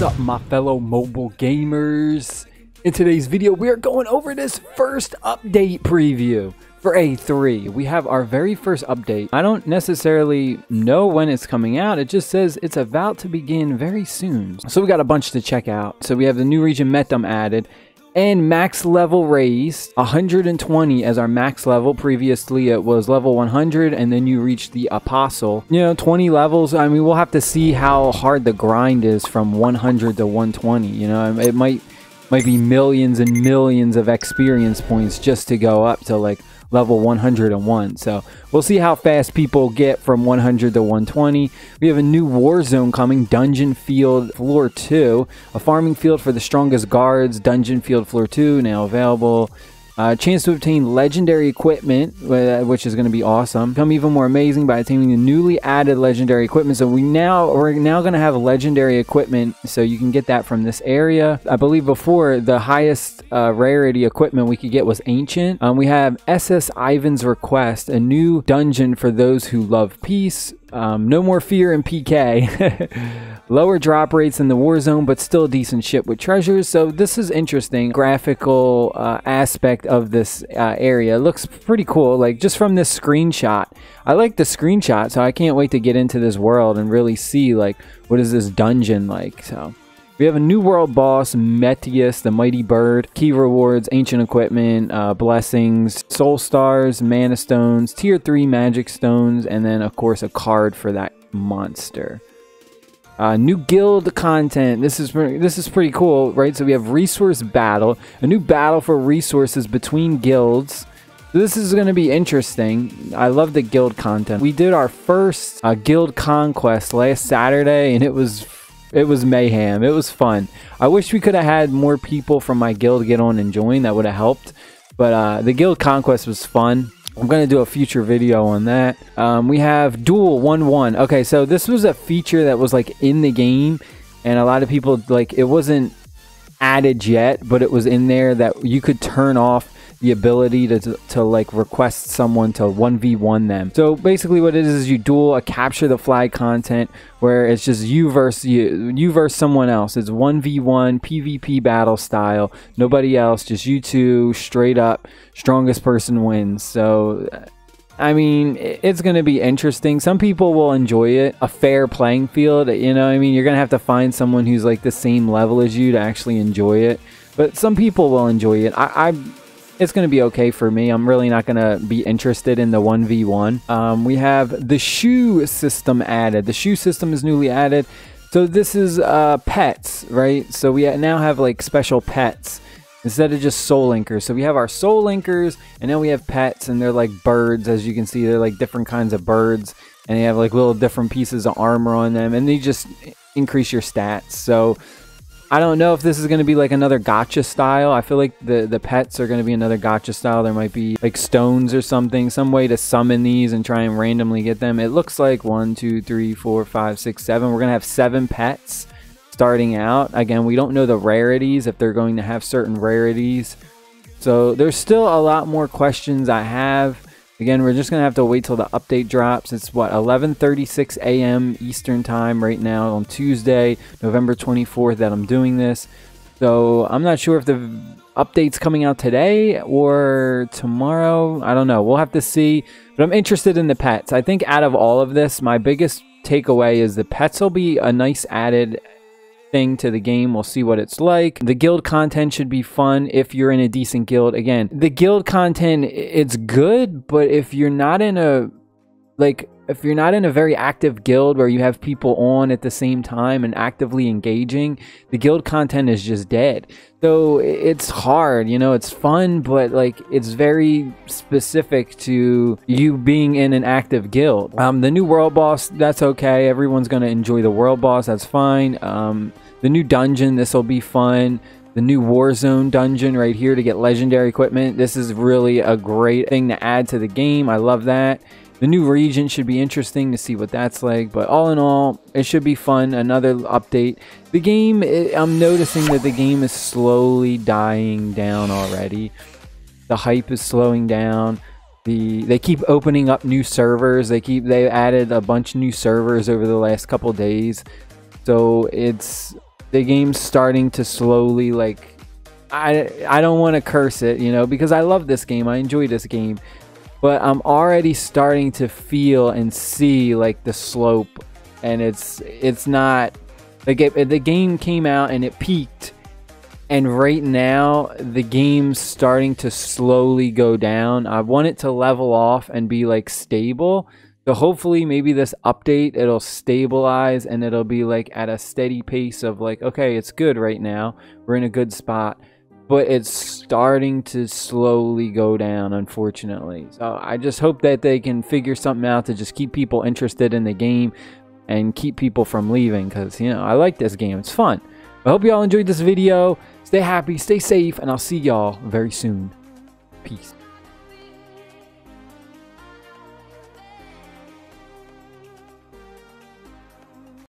What's up, my fellow mobile gamers? In today's video, we are going over this first update preview for A3. We have our very first update. I don't necessarily know when it's coming out. It just says it's about to begin very soon. So we got a bunch to check out. So we have the new region Metium added and max level raised 120 as our max level. Previously it was level 100 and then you reach the apostle, you know, 20 levels. I mean, we'll have to see how hard the grind is from 100 to 120. You know, it might be millions and millions of experience points just to go up to like level 101. So we'll see how fast people get from 100 to 120. We have a new war zone coming, dungeon field floor 2, a farming field for the strongest guards, dungeon field floor 2 now available. Chance to obtain legendary equipment, which is going to be awesome. Become even more amazing by attaining the newly added legendary equipment. So we're now going to have legendary equipment, so you can get that from this area. I believe before the highest rarity equipment we could get was ancient. We have SS Ivan's Request, a new dungeon for those who love peace. No more fear in PK. Lower drop rates in the war zone, but still a decent ship with treasures. So this is interesting graphical aspect of this area. It looks pretty cool, like just from this screenshot. I like the screenshot, so I can't wait to get into this world and really see like what is this dungeon like. So we have a new world boss, Metius, the mighty bird, key rewards, ancient equipment, blessings, soul stars, mana stones, tier 3 magic stones, and then of course a card for that monster. New guild content. This is pretty cool, right? So we have resource battle, a new battle for resources between guilds. This is going to be interesting. I love the guild content. We did our first guild conquest last Saturday, and it was mayhem. It was fun. I wish we could have had more people from my guild get on and join. That would have helped. But the guild conquest was fun. I'm going to do a future video on that. We have duel 1-1. Okay, so this was a feature that was like in the game, and a lot of people, like, it wasn't added yet, but it was in there that you could turn off the ability to like request someone to 1v1 them. So basically what it is you duel a capture the flag content where it's just you versus someone else. It's 1v1 PvP battle style, nobody else, just you two, straight up, strongest person wins. So I mean, it's going to be interesting. Some people will enjoy it. A fair playing field, you know what I mean? You're going to have to find someone who's like the same level as you to actually enjoy it. But some people will enjoy it. It's going to be okay for me. I'm really not going to be interested in the 1v1. We have the shoe system added. The shoe system is newly added. So this is pets, right? So we now have like special pets instead of just soul linkers. So we have our soul linkers, and now we have pets, and they're like birds. As you can see, they're like different kinds of birds, and they have like little different pieces of armor on them, and they just increase your stats. So I don't know if this is going to be like another gacha style. I feel like the pets are going to be another gacha style. There might be like stones or something, some way to summon these and try and randomly get them. It looks like 1, 2, 3, 4, 5, 6, 7. We're going to have 7 pets starting out. Again, we don't know the rarities, if they're going to have certain rarities. So there's still a lot more questions I have. Again, we're just going to have to wait till the update drops. It's what, 11:36 a.m. Eastern time right now on Tuesday, November 24th that I'm doing this. So I'm not sure if the update's coming out today or tomorrow. I don't know. We'll have to see. But I'm interested in the pets. I think out of all of this, my biggest takeaway is the pets will be a nice added thing to the game. We'll see what it's like. The guild content should be fun if you're in a decent guild. Again, the guild content, it's good, but if you're not in a very active guild where you have people on at the same time and actively engaging, the guild content is just dead. So it's hard, you know, it's fun, but like it's very specific to you being in an active guild. The new world boss, that's okay. Everyone's going to enjoy the world boss. That's fine. The new dungeon, this will be fun. The new Warzone dungeon right here to get legendary equipment. This is really a great thing to add to the game. I love that. The new region should be interesting to see what that's like, but all in all, it should be fun. Another update. The game, I'm noticing that the game is slowly dying down already. The hype is slowing down. They keep opening up new servers. They added a bunch of new servers over the last couple days. So it's the game's starting to slowly, like, I don't want to curse it, you know, because I love this game, I enjoy this game, but I'm already starting to feel and see like the slope, and it's not like the game came out and it peaked, and right now the game's starting to slowly go down. I want it to level off and be like stable. So hopefully maybe this update, it'll stabilize and it'll be like at a steady pace of like, okay, it's good right now, we're in a good spot, but it's starting to slowly go down, unfortunately. So I just hope that they can figure something out to just keep people interested in the game and keep people from leaving, because, you know, I like this game, it's fun. I hope y'all enjoyed this video. Stay happy, stay safe, and I'll see y'all very soon. Peace.